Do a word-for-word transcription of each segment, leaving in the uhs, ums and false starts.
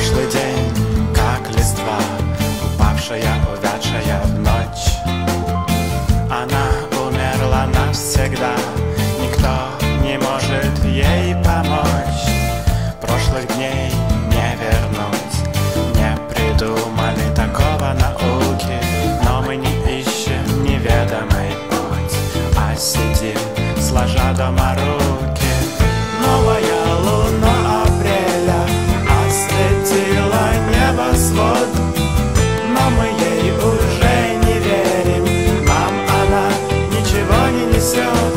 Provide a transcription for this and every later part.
прошлый день, как листва, упавшая, увядшая в ночь. Она умерла навсегда, никто не может ей помочь. Прошлых дней не вернуть, не придумали такого науки. Но мы не ищем неведомый путь, а сидим, сложа дома руки. Новая луна апреля осветила небосвод, но мы ей уже не верим, нам она ничего не несет.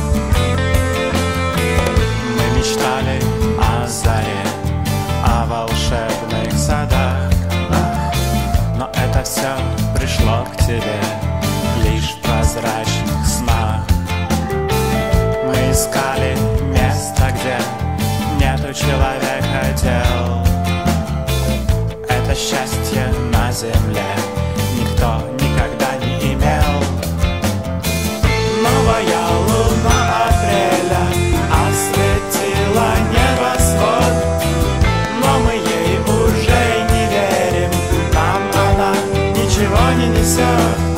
Она мы мечтали о заре, о волшебных садах, но это все пришло к тебе лишь в прозрачных снах. Мы искали место, где нету человека дел. Это счастье на земле никто никогда не имел. Новая луна апреля осветила небосвод, но мы ей уже не верим, нам она ничего не несет.